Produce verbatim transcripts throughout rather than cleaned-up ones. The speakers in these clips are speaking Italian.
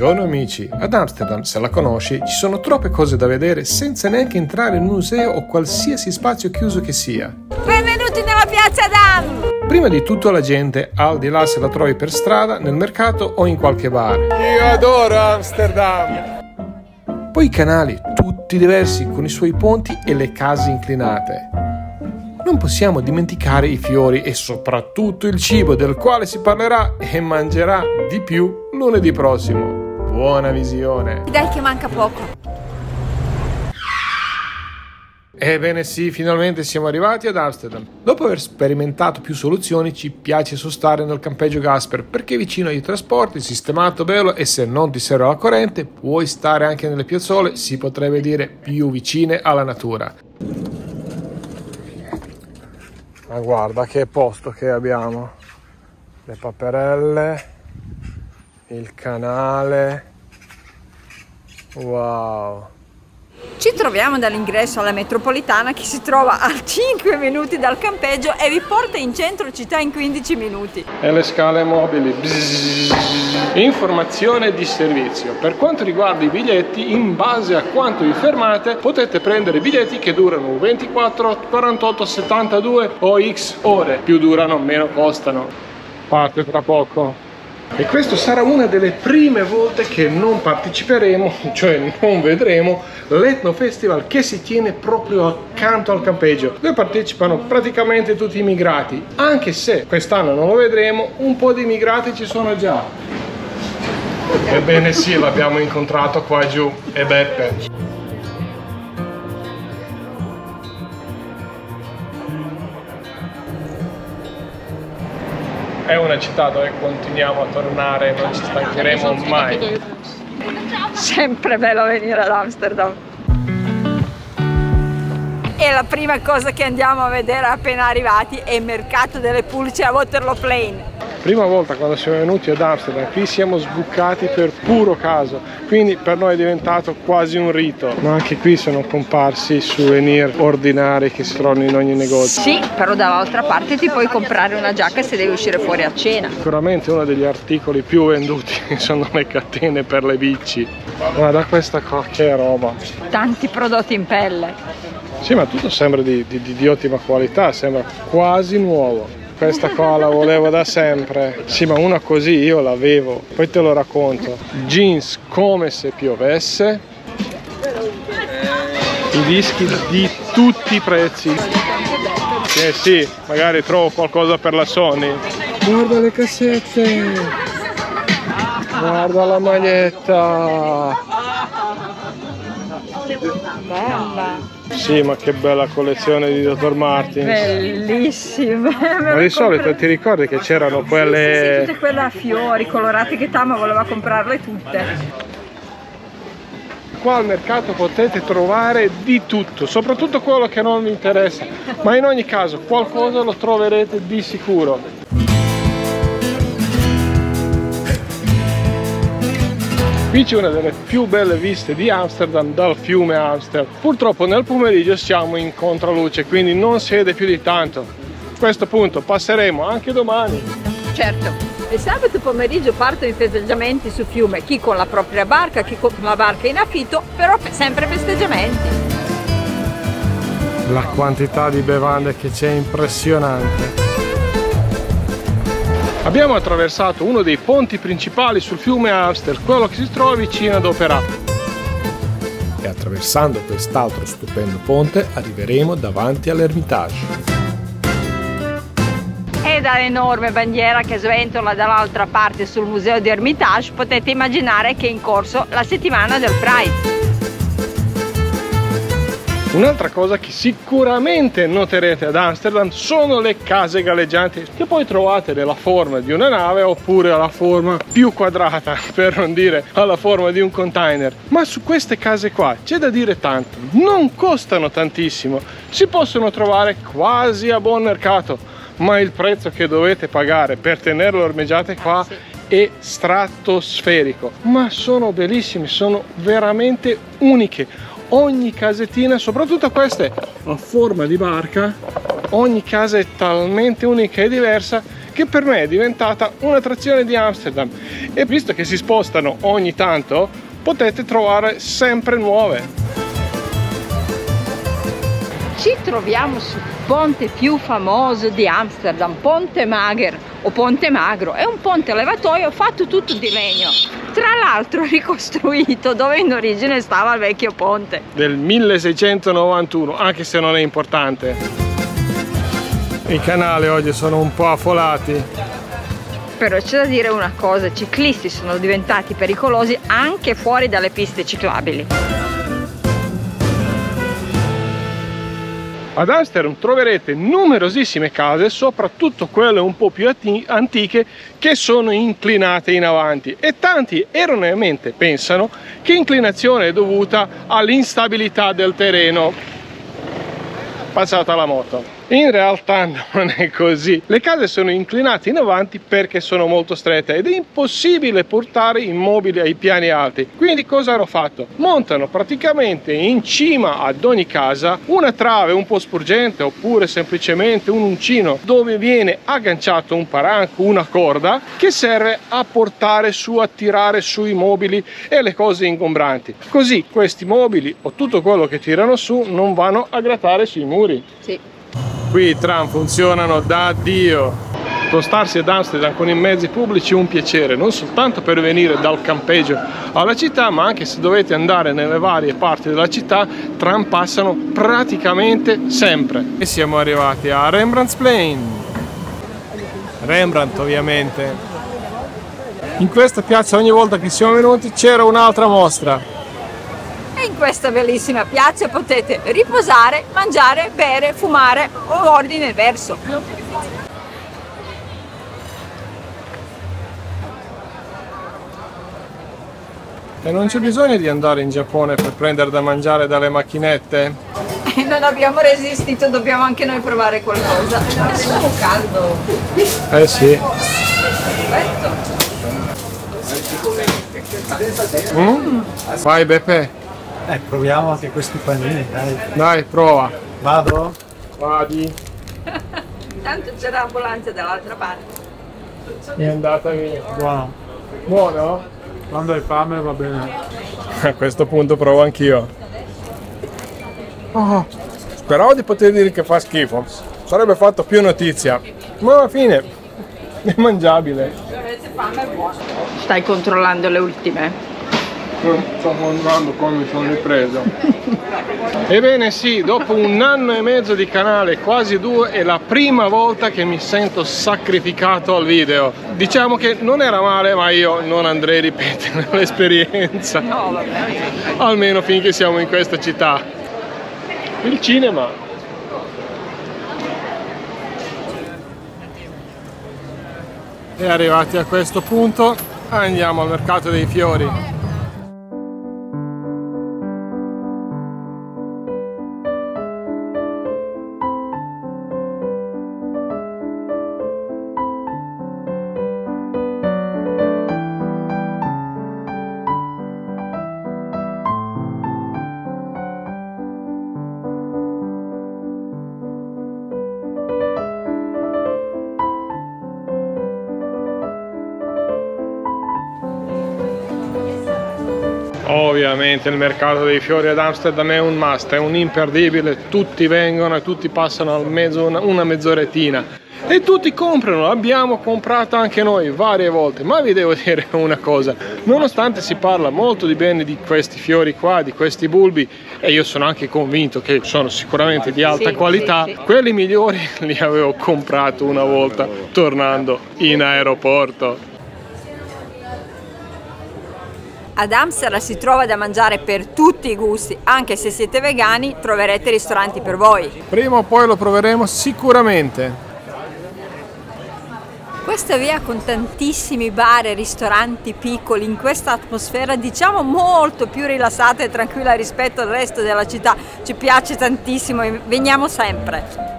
Buongiorno amici, ad Amsterdam, se la conosci, ci sono troppe cose da vedere senza neanche entrare in un museo o qualsiasi spazio chiuso che sia. Benvenuti nella piazza d'Am! Prima di tutto la gente, al di là se la trovi per strada, nel mercato o in qualche bar. Io adoro Amsterdam! Poi i canali, tutti diversi, con i suoi ponti e le case inclinate. Non possiamo dimenticare i fiori e soprattutto il cibo, del quale si parlerà e mangerà di più lunedì prossimo. Buona visione! Dai che manca poco! Ebbene sì, finalmente siamo arrivati ad Amsterdam. Dopo aver sperimentato più soluzioni, ci piace sostare nel campeggio Gasper, perché è vicino ai trasporti, sistemato bello, e se non ti serve la corrente puoi stare anche nelle piazzole, si potrebbe dire più vicine alla natura. Ma guarda che posto che abbiamo! Le paperelle, il canale. Wow! Ci troviamo dall'ingresso alla metropolitana, che si trova a cinque minuti dal campeggio e vi porta in centro città in quindici minuti. E le scale mobili. Bzzz. Informazione di servizio. Per quanto riguarda i biglietti, in base a quanto vi fermate, potete prendere biglietti che durano ventiquattro, quarantotto, settantadue o X ore. Più durano, meno costano. Parte tra poco. E questa sarà una delle prime volte che non parteciperemo, cioè non vedremo l'Etno Festival, che si tiene proprio accanto al campeggio, dove partecipano praticamente tutti i immigrati. Anche se quest'anno non lo vedremo, un po' di immigrati ci sono già. Ebbene sì, l'abbiamo incontrato qua giù, e Beppe. È una città dove continuiamo a tornare, non ci stancheremo mai. Sempre bello venire ad Amsterdam. E la prima cosa che andiamo a vedere appena arrivati è il mercato delle pulce a Waterlooplein. Prima volta quando siamo venuti ad Amsterdam, qui siamo sbucati per puro caso, quindi per noi è diventato quasi un rito. Ma anche qui sono comparsi souvenir ordinari che si trovano in ogni negozio. Sì, però dall'altra parte ti puoi comprare una giacca se devi uscire fuori a cena. Sicuramente uno degli articoli più venduti sono le catene per le bici. Guarda questa qua, che roba! Tanti prodotti in pelle. Sì, ma tutto sembra di, di, di ottima qualità, sembra quasi nuovo. Questa qua la volevo da sempre. Sì, ma una così io l'avevo. Poi te lo racconto. Jeans come se piovesse. I dischi di tutti i prezzi. Eh sì, magari trovo qualcosa per la Sony. Guarda le cassette. Guarda la maglietta. Bella. Sì, ma che bella collezione di dottor Martens. Bellissima. Ma di solito ti ricordi che c'erano quelle... Sì, sì, tutte quelle a fiori, colorate, che Tama voleva comprarle tutte. Qua al mercato potete trovare di tutto, soprattutto quello che non vi interessa. Ma in ogni caso qualcosa lo troverete di sicuro. Qui c'è una delle più belle viste di Amsterdam dal fiume Amstel. Purtroppo nel pomeriggio siamo in contraluce, quindi non si vede più di tanto. A questo punto passeremo anche domani. Certo, il sabato pomeriggio partono i festeggiamenti sul fiume, chi con la propria barca, chi con la barca in affitto, però sempre festeggiamenti. La quantità di bevande che c'è è impressionante. Abbiamo attraversato uno dei ponti principali sul fiume Amstel, quello che si trova vicino ad Opera. E attraversando quest'altro stupendo ponte arriveremo davanti all'Ermitage. E dall'enorme bandiera che sventola dall'altra parte sul museo di Ermitage potete immaginare che è in corso la settimana del Pride. Un'altra cosa che sicuramente noterete ad Amsterdam sono le case galleggianti, che poi trovate nella forma di una nave oppure alla forma più quadrata, per non dire alla forma di un container. Ma su queste case qua c'è da dire tanto, non costano tantissimo, si possono trovare quasi a buon mercato, ma il prezzo che dovete pagare per tenerle ormeggiate qua e stratosferico. Ma sono bellissime, sono veramente uniche. Ogni casettina, soprattutto queste a forma di barca, ogni casa è talmente unica e diversa che per me è diventata un'attrazione di Amsterdam, e visto che si spostano ogni tanto potete trovare sempre nuove. Ci troviamo sul ponte più famoso di Amsterdam, Ponte Mager o Ponte Magro. È un ponte levatoio fatto tutto di legno, tra l'altro ricostruito dove in origine stava il vecchio ponte. Del milleseicentonovantuno, anche se non è importante. I canali oggi sono un po' affollati. Però c'è da dire una cosa, i ciclisti sono diventati pericolosi anche fuori dalle piste ciclabili. Ad Amsterdam troverete numerosissime case, soprattutto quelle un po' più antiche, che sono inclinate in avanti, e tanti erroneamente pensano che l'inclinazione è dovuta all'instabilità del terreno. Passata la moto. In realtà non è così. Le case sono inclinate in avanti perché sono molto strette ed è impossibile portare i mobili ai piani alti. Quindi cosa hanno fatto? Montano praticamente in cima ad ogni casa una trave un po' sporgente, oppure semplicemente un uncino dove viene agganciato un paranco, una corda che serve a portare su, a tirare su i mobili e le cose ingombranti. Così questi mobili o tutto quello che tirano su non vanno a grattare sui muri. Sì. Qui i tram funzionano da Dio. Spostarsi ad Amsterdam con i mezzi pubblici è un piacere, non soltanto per venire dal campeggio alla città, ma anche se dovete andare nelle varie parti della città, tram passano praticamente sempre. E siamo arrivati a Rembrandtplein. Rembrandt, ovviamente. In questa piazza ogni volta che siamo venuti c'era un'altra mostra. In questa bellissima piazza potete riposare, mangiare, bere, fumare o ordine verso. E non c'è bisogno di andare in Giappone per prendere da mangiare dalle macchinette? E non abbiamo resistito, dobbiamo anche noi provare qualcosa. È solo caldo. Eh sì. Perfetto. Mm. Vai Beppe. Eh, proviamo anche questi panini, dai. Dai, prova. Vado? Vadi. Tanto c'è l'ambulanza dall'altra parte. È andata via. Buono. Buono? Quando hai fame va bene. A questo punto provo anch'io. Oh, speravo di poter dire che fa schifo. Sarebbe fatto più notizia. Ma alla fine è mangiabile. Se avete fame è buono. Stai controllando le ultime? Sto contando come sono ripreso. Ebbene sì, dopo un anno e mezzo di canale, quasi due, è la prima volta che mi sento sacrificato al video. Diciamo che non era male, ma io non andrei a ripetere l'esperienza. No, vabbè. Almeno finché siamo in questa città. Il cinema. E arrivati a questo punto andiamo al mercato dei fiori. Ovviamente il mercato dei fiori ad Amsterdam è un must, è un imperdibile, tutti vengono e tutti passano al mezzo una, una mezzoretina e tutti comprano, l'abbiamo comprato anche noi varie volte, ma vi devo dire una cosa, nonostante si parla molto di bene di questi fiori qua, di questi bulbi, e io sono anche convinto che sono sicuramente di alta sì, qualità, sì, sì. Quelli migliori li avevo comprato una volta tornando in aeroporto. Ad Amsterdam si trova da mangiare per tutti i gusti, anche se siete vegani troverete ristoranti per voi. Prima o poi lo proveremo sicuramente. Questa via con tantissimi bar e ristoranti piccoli, in questa atmosfera diciamo molto più rilassata e tranquilla rispetto al resto della città, ci piace tantissimo e veniamo sempre.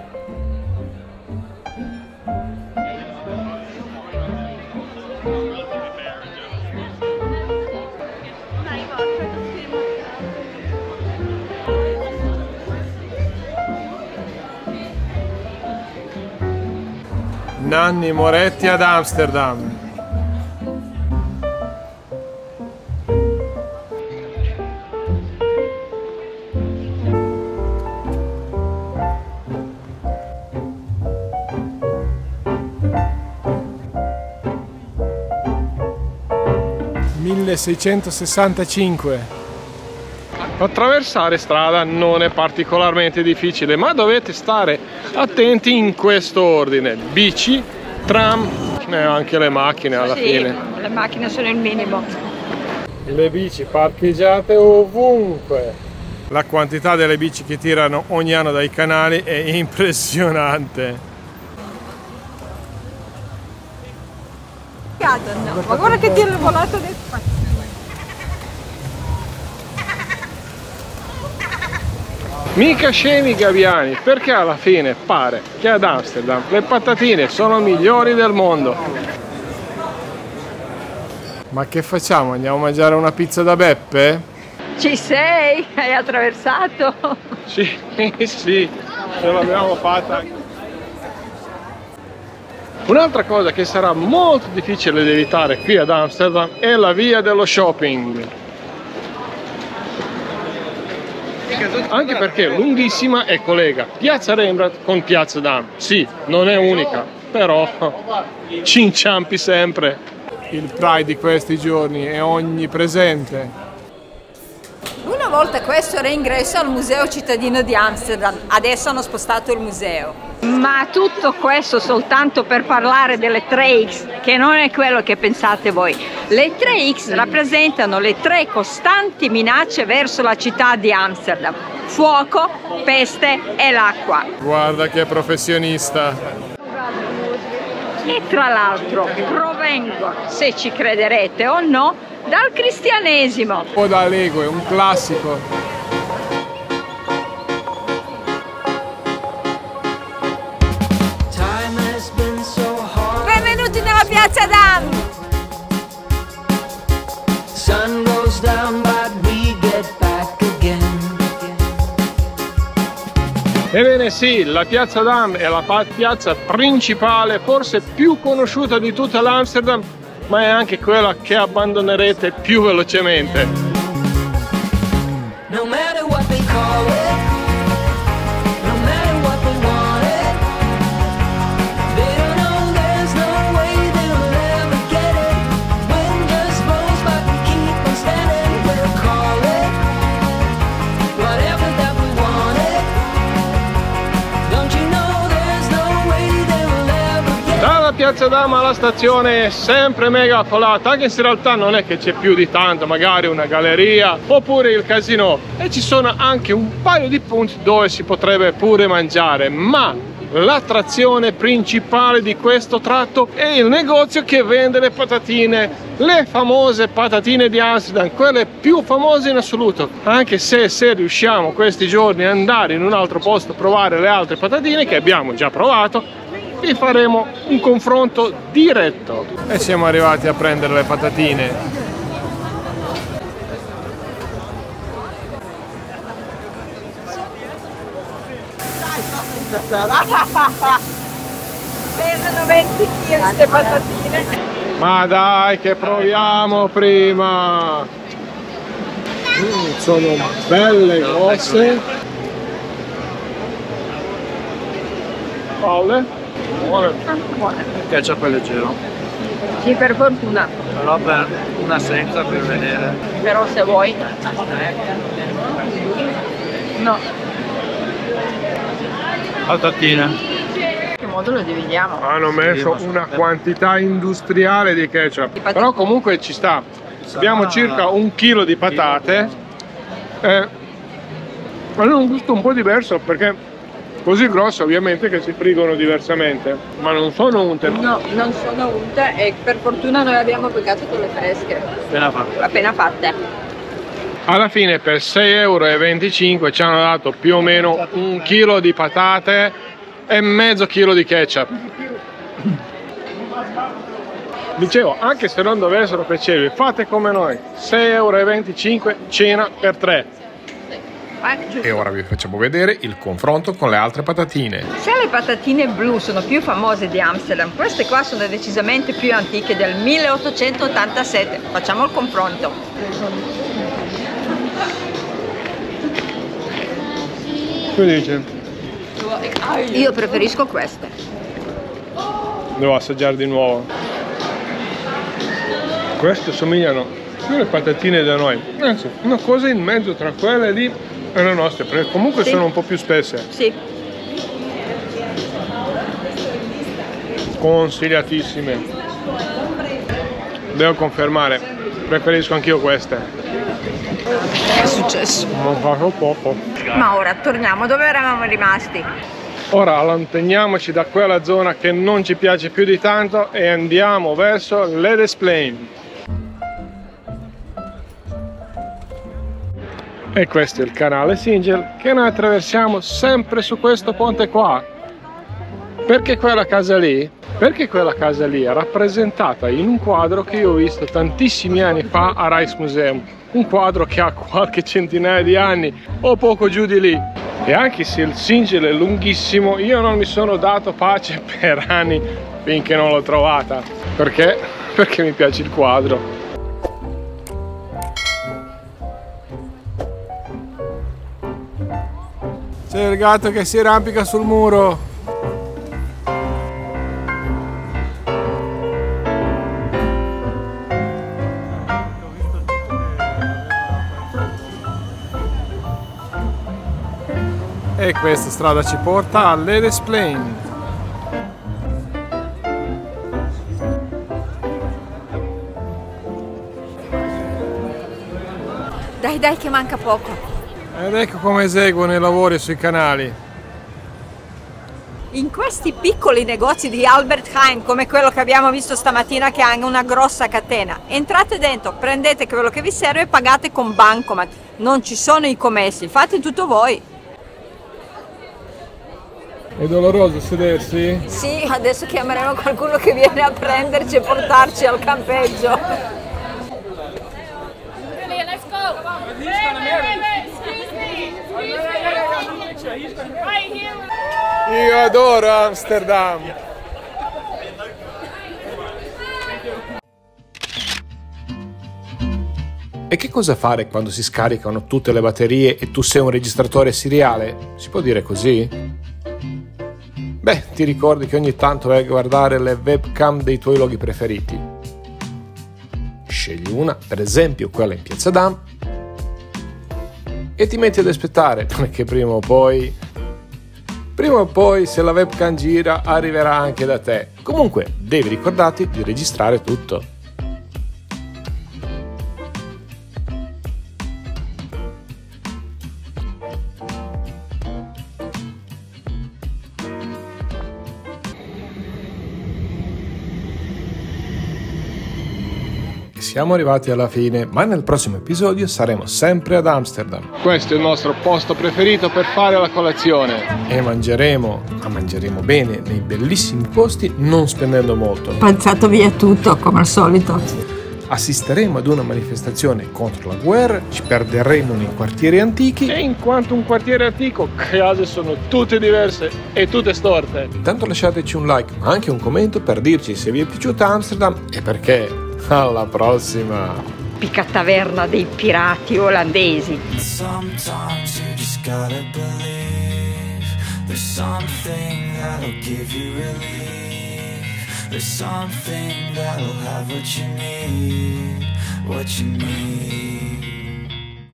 Nanni Moretti ad Amsterdam. milleseicentosessantacinque. Attraversare strada non è particolarmente difficile, ma dovete stare attenti in questo ordine: bici, tram e anche le macchine alla sì, fine. Le macchine sono il minimo. Le bici parcheggiate ovunque. La quantità delle bici che tirano ogni anno dai canali è impressionante. No, ma guarda che tira il volato del spazio. Mica scemi gabbiani, perché alla fine pare che ad Amsterdam le patatine sono migliori del mondo. Ma che facciamo? Andiamo a mangiare una pizza da Beppe? Ci sei? Hai attraversato? Sì, sì, ce l'abbiamo fatta. Un'altra cosa che sarà molto difficile da evitare qui ad Amsterdam è la via dello shopping. Anche perché è lunghissima e collega piazza Rembrandt con piazza Dam. Sì, non è unica, però ci inciampi sempre. Il Pride di questi giorni è onnipresente. Una volta questo era ingresso al Museo Cittadino di Amsterdam, adesso hanno spostato il museo. Ma tutto questo soltanto per parlare delle tre X, che non è quello che pensate voi. Le tre X rappresentano le tre costanti minacce verso la città di Amsterdam: fuoco, peste e l'acqua. Guarda che professionista! E tra l'altro provengo, se ci crederete o no, dal cristianesimo. O da Lego, è un classico. Piazza Dam. Sun goes down but we get back again. Ebbene sì, la piazza Dam è la piazza principale, forse più conosciuta di tutta l'Amsterdam, ma è anche quella che abbandonerete più velocemente. No matter what they call it. Piazza Dam alla stazione è sempre mega affollata, anche se in realtà non è che c'è più di tanto, magari una galleria oppure il casino, e ci sono anche un paio di punti dove si potrebbe pure mangiare, ma l'attrazione principale di questo tratto è il negozio che vende le patatine, le famose patatine di Amsterdam, quelle più famose in assoluto, anche se se riusciamo questi giorni ad andare in un altro posto a provare le altre patatine che abbiamo già provato, vi faremo un confronto diretto. E siamo arrivati a prendere le patatine. Pesano venti chili queste patatine. Ma dai che proviamo prima. Mm, sono belle grosse. Palle. Buone. Buone. Perché c'è quel leggero? Sì, per fortuna. Però per una senza per vedere. Però se vuoi. No. Patatine. Che modo lo dividiamo? Hanno messo sì, una quantità industriale di ketchup. Di Però comunque ci sta. Abbiamo ah, circa un chilo di patate. Eh, hanno un gusto un po' diverso perché... così grosse ovviamente che si friggono diversamente, ma non sono unte. No, non sono unte e per fortuna noi abbiamo pagato quelle fresche. Appena fatte. Appena fatte. Alla fine per sei e venticinque euro ci hanno dato più o meno un chilo di patate e mezzo chilo di ketchup. Dicevo, anche se non dovessero piacervi, fate come noi, sei e venticinque euro cena per tre. eh, e ora vi facciamo vedere il confronto con le altre patatine. Se le patatine blu sono più famose di Amsterdam, queste qua sono decisamente più antiche, del milleottocentottantasette. Facciamo il confronto. Che dice? Io preferisco queste. Devo assaggiare di nuovo. Queste somigliano le patatine da noi, anzi una cosa in mezzo tra quelle lì e le nostre, perché comunque sì, sono un po' più spesse. Sì, consigliatissime, devo confermare, preferisco anch'io queste. È successo, non faccio poco. Ma ora torniamo dove eravamo rimasti. Ora allontaniamoci da quella zona che non ci piace più di tanto e andiamo verso Leidseplein. E questo è il canale Singel, che noi attraversiamo sempre su questo ponte qua. Perché quella casa lì? Perché quella casa lì è rappresentata in un quadro che io ho visto tantissimi anni fa a Rice Museum. Un quadro che ha qualche centinaia di anni o poco giù di lì. E anche se il Singel è lunghissimo, io non mi sono dato pace per anni finché non l'ho trovata. Perché? Perché mi piace il quadro. C'è il gatto che si arrampica sul muro. E questa strada ci porta a Leidseplein. Dai, dai, che manca poco. Ed ecco come eseguono i lavori sui canali. In questi piccoli negozi di Albert Heijn, come quello che abbiamo visto stamattina, che ha una grossa catena, entrate dentro, prendete quello che vi serve e pagate con bancomat. Non ci sono i commessi, fate tutto voi. È doloroso sedersi? Sì, adesso chiameremo qualcuno che viene a prenderci e portarci al campeggio. Really, let's go. Io adoro Amsterdam. E che cosa fare quando si scaricano tutte le batterie e tu sei un registratore seriale? Si può dire così? Beh, ti ricordi che ogni tanto vai a guardare le webcam dei tuoi luoghi preferiti. Scegli una, per esempio quella in Piazza Dam, e ti metti ad aspettare, perché prima o poi prima o poi se la webcam gira arriverà anche da te. Comunque devi ricordarti di registrare tutto. Siamo arrivati alla fine, ma nel prossimo episodio saremo sempre ad Amsterdam. Questo è il nostro posto preferito per fare la colazione. E mangeremo, ma mangeremo bene, nei bellissimi posti, non spendendo molto. Panzato via tutto, come al solito. Assisteremo ad una manifestazione contro la guerra, ci perderemo nei quartieri antichi. E in quanto un quartiere antico, case sono tutte diverse e tutte storte. Intanto lasciateci un like, ma anche un commento per dirci se vi è piaciuta Amsterdam e perché. Alla prossima! Picca taverna dei pirati olandesi. Sometimes you just gotta believe there's something that'll give you relief. There's something that'll have what you need, what you need.